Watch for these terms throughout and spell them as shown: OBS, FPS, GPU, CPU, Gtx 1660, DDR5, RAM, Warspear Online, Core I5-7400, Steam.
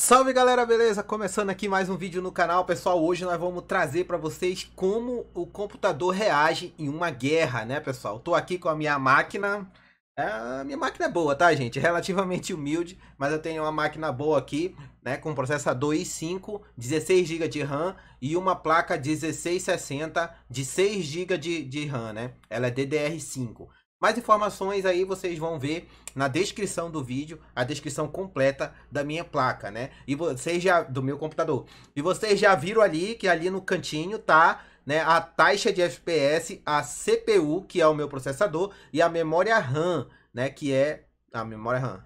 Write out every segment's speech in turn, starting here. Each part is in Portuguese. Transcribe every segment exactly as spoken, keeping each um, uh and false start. Salve galera, beleza? Começando aqui mais um vídeo no canal, pessoal. Hoje nós vamos trazer para vocês como o computador reage em uma guerra, né, pessoal? Eu tô aqui com a minha máquina. A minha máquina é boa, tá, gente? Relativamente humilde, mas eu tenho uma máquina boa aqui, né? Com processador i cinco, dezesseis gigas de RAM e uma placa dezesseis sessenta de seis gigas de, de RAM, né? Ela é D D R cinco. Mais informações aí vocês vão ver na descrição do vídeo, a descrição completa da minha placa, né? E vocês já... do meu computador. E vocês já viram ali, que ali no cantinho tá... né, a taxa de F P S, a C P U, que é o meu processador, e a memória RAM, né, que é a memória RAM.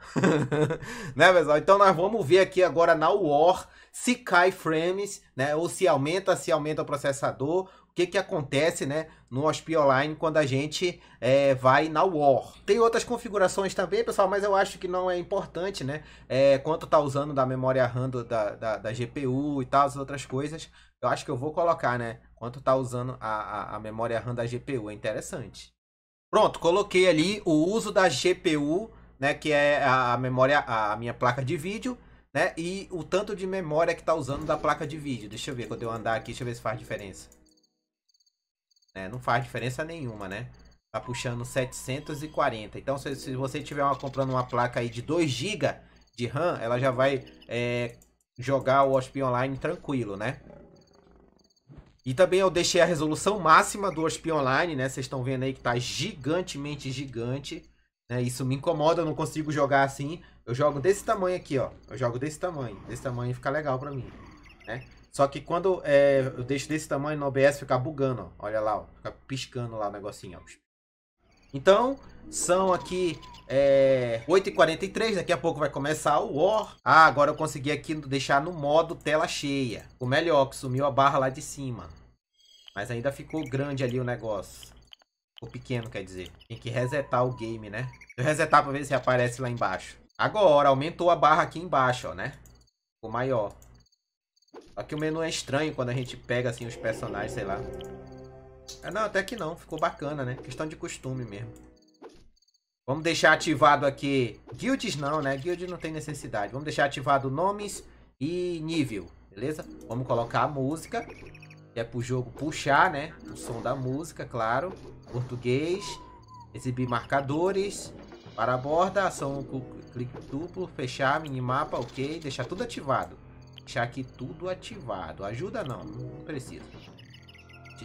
Né, pessoal? Então nós vamos ver aqui agora na War se cai frames, né, ou se aumenta, se aumenta o processador, o que que acontece, né, no Warspear Online quando a gente é, vai na War. Tem outras configurações também, pessoal, mas eu acho que não é importante, né, é, quanto tá usando da memória RAM do, da, da, da G P U e tal, as outras coisas. Eu acho que eu vou colocar, né, quanto tá usando a, a, a memória RAM da G P U, é interessante. Pronto, coloquei ali o uso da G P U, né, que é a memória, a minha placa de vídeo, né, e o tanto de memória que tá usando da placa de vídeo. Deixa eu ver, quando eu andar aqui, deixa eu ver se faz diferença. É, não faz diferença nenhuma, né? Tá puxando setecentos e quarenta. Então, se, se você tiver uma, comprando uma placa aí de dois gigas de RAM, ela já vai é, jogar o Warspear Online tranquilo, né? E também eu deixei a resolução máxima do Warspear Online, né? Vocês estão vendo aí que tá gigantemente gigante, né? Isso me incomoda, eu não consigo jogar assim. Eu jogo desse tamanho aqui, ó. Eu jogo desse tamanho. Desse tamanho fica legal pra mim, né? Só que quando é, eu deixo desse tamanho no O B S fica bugando, ó. Olha lá, ó. Fica piscando lá o negocinho, ó. Então, são aqui é, oito e quarenta e três, daqui a pouco vai começar o War. Ah, agora eu consegui aqui deixar no modo tela cheia. O melhor, que sumiu a barra lá de cima. Mas ainda ficou grande ali o negócio. Ficou pequeno, quer dizer. Tem que resetar o game, né? Eu resetar pra ver se aparece lá embaixo. Agora, aumentou a barra aqui embaixo, ó, né? Ficou maior. Só que o menu é estranho quando a gente pega, assim, os personagens, sei lá. Não, até que não. Ficou bacana, né? Questão de costume mesmo. Vamos deixar ativado aqui... Guilds não, né? Guilds não tem necessidade. Vamos deixar ativado nomes e nível, beleza? Vamos colocar a música. Que é pro jogo puxar, né? O som da música, claro. Português. Exibir marcadores. Para a borda. Ação com clique duplo. Fechar, minimapa, ok. Deixar tudo ativado. Deixar aqui tudo ativado. Ajuda não, não precisa.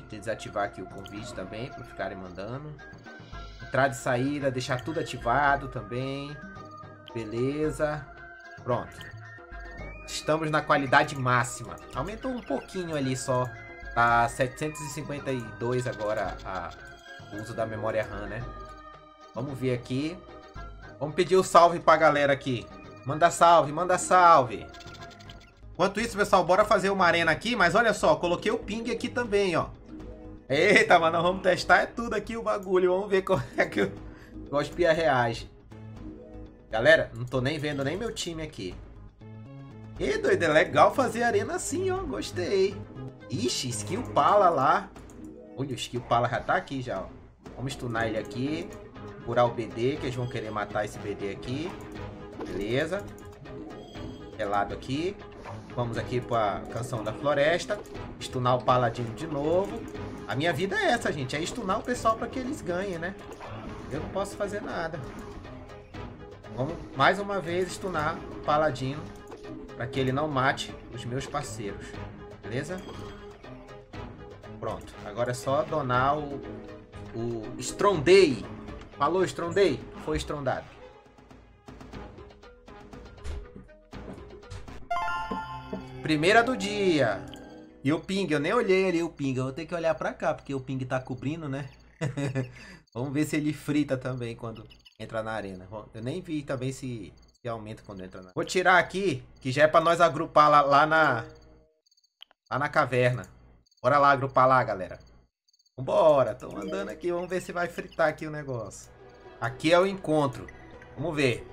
Desativar aqui o convite também para ficarem mandando. Entrada e saída, deixar tudo ativado também. Beleza. Pronto. Estamos na qualidade máxima. Aumentou um pouquinho ali só. Tá setecentos e cinquenta e dois agora a, o uso da memória RAM, né? Vamos ver aqui. Vamos pedir o salve pra galera aqui. Manda salve, manda salve. Enquanto isso, pessoal, bora fazer uma arena aqui. Mas olha só, coloquei o ping aqui também, ó. Eita, mano, vamos testar é tudo aqui o bagulho. Vamos ver como é que o Warspear reage. Galera, não tô nem vendo nem meu time aqui. E doido, é legal fazer arena assim, ó. Gostei. Ixi, skill pala lá. Olha, o skill pala já tá aqui já, ó. Vamos stunar ele aqui. Curar o B D, que eles vão querer matar esse B D aqui. Beleza. Pelado aqui. Vamos aqui pra canção da floresta. Stunar o paladino de novo. A minha vida é essa, gente. É stunar o pessoal para que eles ganhem, né? Eu não posso fazer nada. Vamos, mais uma vez, stunar o paladino para que ele não mate os meus parceiros. Beleza? Pronto. Agora é só donar o... o Strondei. Falou, Strondei? Foi estrondado. Primeira do dia. E o ping, eu nem olhei ali o ping. Eu vou ter que olhar pra cá, porque o ping tá cobrindo, né? Vamos ver se ele frita também quando entra na arena. Eu nem vi também se, se aumenta quando entra na arena. Vou tirar aqui, que já é pra nós agrupar lá, lá na... lá na caverna. Bora lá agrupar lá, galera. Vambora, tô andando aqui. Vamos ver se vai fritar aqui o negócio. Aqui é o encontro. Vamos ver.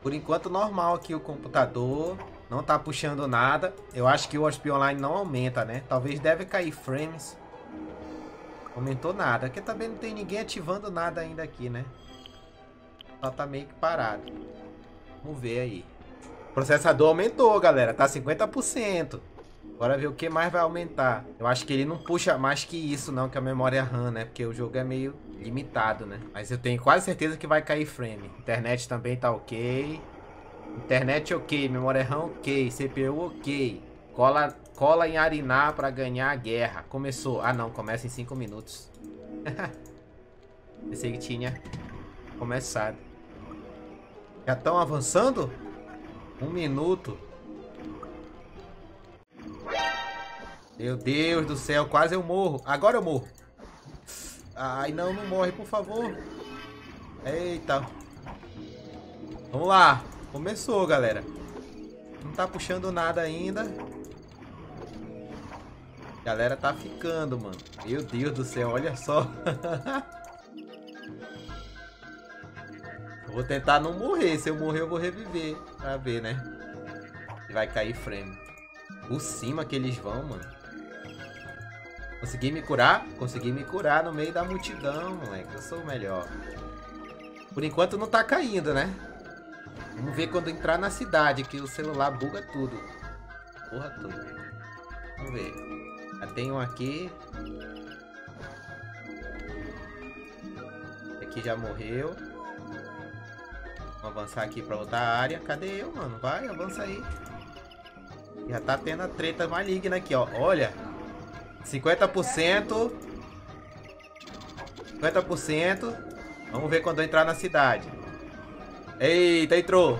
Por enquanto, normal aqui o computador... não tá puxando nada. Eu acho que o Warspear Online não aumenta, né? Talvez deve cair frames. Aumentou nada. Porque também não tem ninguém ativando nada ainda aqui, né? Só tá meio que parado. Vamos ver aí. processador aumentou, galera. Tá cinquenta por cento. Bora ver o que mais vai aumentar. Eu acho que ele não puxa mais que isso, não, que a memória RAM, né? Porque o jogo é meio limitado, né? Mas eu tenho quase certeza que vai cair frame. Internet também tá ok. Internet ok, memória RAM ok, C P U ok. Cola, cola em Arinar pra ganhar a guerra. Começou. Ah, não. Começa em cinco minutos. Pensei que tinha começado. Já estão avançando? Um minuto. Meu Deus do céu, quase eu morro. Agora eu morro. Ai, não, não morre, por favor. Eita. Vamos lá. Começou, galera. Não tá puxando nada ainda. A galera tá ficando, mano. Meu Deus do céu, olha só. Vou tentar não morrer. Se eu morrer, eu vou reviver. Pra ver, né? Vai cair frame. Por cima que eles vão, mano. Consegui me curar? Consegui me curar no meio da multidão, moleque. Eu sou o melhor. Por enquanto não tá caindo, né? Vamos ver quando entrar na cidade, que o celular buga tudo. Porra tudo. Vamos ver. Já tem um aqui. Esse aqui já morreu. Vamos avançar aqui pra outra área. Cadê eu, mano? Vai, avança aí. Já tá tendo a treta maligna aqui, ó. Olha. cinquenta por cento. cinquenta por cento. Vamos ver quando eu entrar na cidade. Eita, entrou.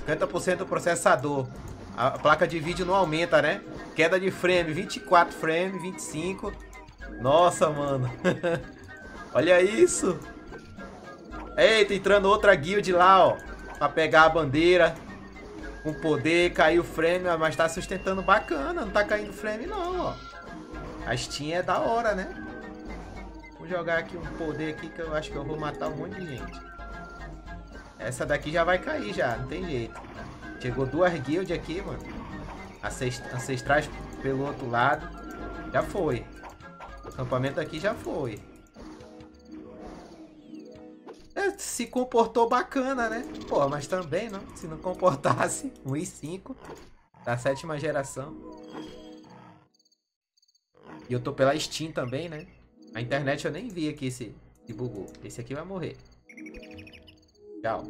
cinquenta por cento do processador. A placa de vídeo não aumenta, né? Queda de frame. vinte e quatro frames. vinte e cinco. Nossa, mano. Olha isso. Eita, entrando outra guild lá, ó. Pra pegar a bandeira. Com poder. Caiu o frame, mas tá sustentando bacana. Não tá caindo frame, não, ó. A Steam é da hora, né? Vou jogar aqui um poder aqui que eu acho que eu vou matar um monte de gente. Essa daqui já vai cair já, não tem jeito. Chegou duas guilds aqui, mano. Ancestrais pelo outro lado. Já foi. O acampamento aqui já foi. É, se comportou bacana, né? Pô, mas também, não. Se não comportasse, um e cinco. Da sétima geração. E eu tô pela Steam também, né? A internet eu nem vi aqui se, se bugou. Esse aqui vai morrer. Legal.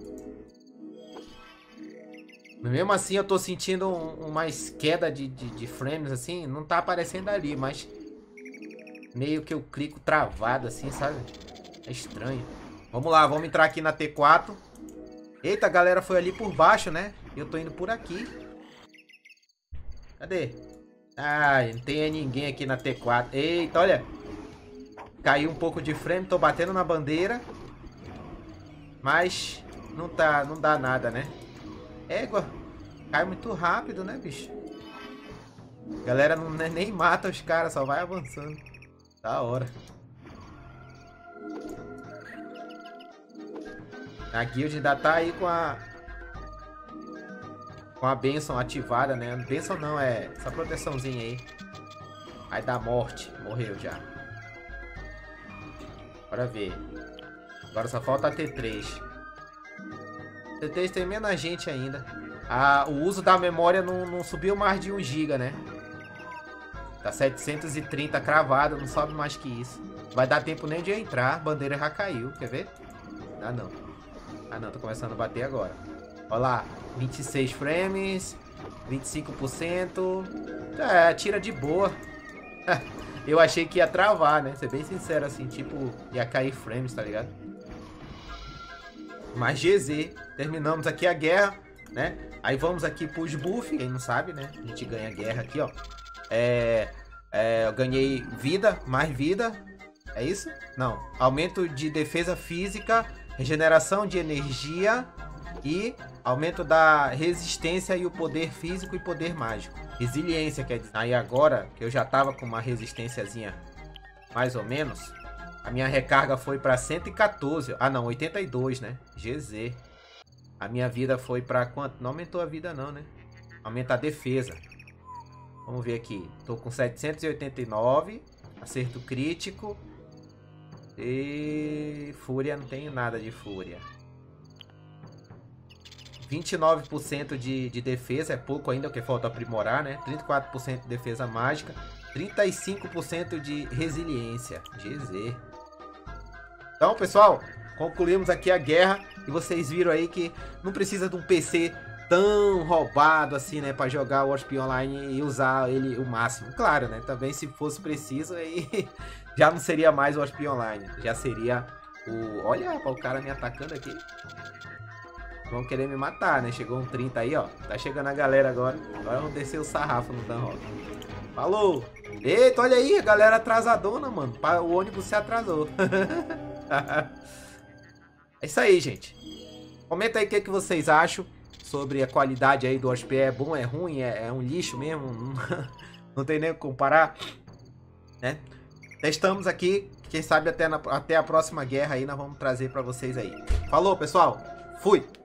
Mesmo assim eu tô sentindo um, uma queda de, de, de frames assim. Não tá aparecendo ali, mas meio que eu clico travado assim, sabe? É estranho. Vamos lá, vamos entrar aqui na T quatro. Eita, a galera foi ali por baixo, né? Eu tô indo por aqui. Cadê? Ah, não tem ninguém aqui na T quatro. Eita, olha. Caiu um pouco de frame, tô batendo na bandeira. Mas não, tá, não dá nada, né? Égua. Cai muito rápido, né, bicho? Galera não, nem mata os caras, só vai avançando. Da hora. A guild ainda tá aí com a... Com a benção ativada, né? Benção não, é essa proteçãozinha aí. Aí dá morte. Morreu já. Bora ver. Agora só falta a T três. T três tem menos gente ainda. Ah, o uso da memória não, não subiu mais de um giga, né? Tá setecentos e trinta cravado, não sobe mais que isso. Vai dar tempo nem de entrar, a bandeira já caiu, quer ver? Ah, não. Ah, não, tô começando a bater agora. Olha lá, vinte e seis frames, vinte e cinco por cento. É, tira de boa. Eu achei que ia travar, né? Ser bem sincero, assim, tipo, ia cair frames, tá ligado? Mas G Z, terminamos aqui a guerra, né? Aí vamos aqui pros buff, quem não sabe, né? A gente ganha guerra aqui, ó. É, é, eu ganhei vida, mais vida, é isso? Não, aumento de defesa física, regeneração de energia e aumento da resistência e o poder físico e poder mágico. Resiliência, quer dizer. Aí agora, que eu já tava com uma resistênciazinha mais ou menos... A minha recarga foi pra cento e quatorze. Ah, não. oitenta e dois, né? G Z. A minha vida foi pra quanto? Não aumentou a vida, não, né? Aumenta a defesa. Vamos ver aqui. Tô com setecentos e oitenta e nove. Acerto crítico. E... Fúria. Não tenho nada de fúria. vinte e nove por cento de, de defesa, é pouco ainda, porque falta aprimorar, né? trinta e quatro por cento de defesa mágica, trinta e cinco por cento de resiliência. G Z. Então, pessoal, concluímos aqui a guerra. E vocês viram aí que não precisa de um P C tão roubado assim, né? Para jogar o Warspear Online e usar ele o máximo. Claro, né? Também se fosse preciso, aí já não seria mais o Warspear Online. Já seria o... Olha, o cara me atacando aqui. Vão querer me matar, né? Chegou um trinta aí, ó. Tá chegando a galera agora. Agora eu vou descer o sarrafo no Dan Rock. Falou! Eita, olha aí, a galera atrasadona, mano. O ônibus se atrasou. É isso aí, gente. Comenta aí o que, que vocês acham sobre a qualidade aí do Warspear. É bom, é ruim, é, é um lixo mesmo. Não tem nem o que comparar, né? Testamos aqui. Quem sabe até, na, até a próxima guerra aí nós vamos trazer pra vocês aí. Falou, pessoal. Fui!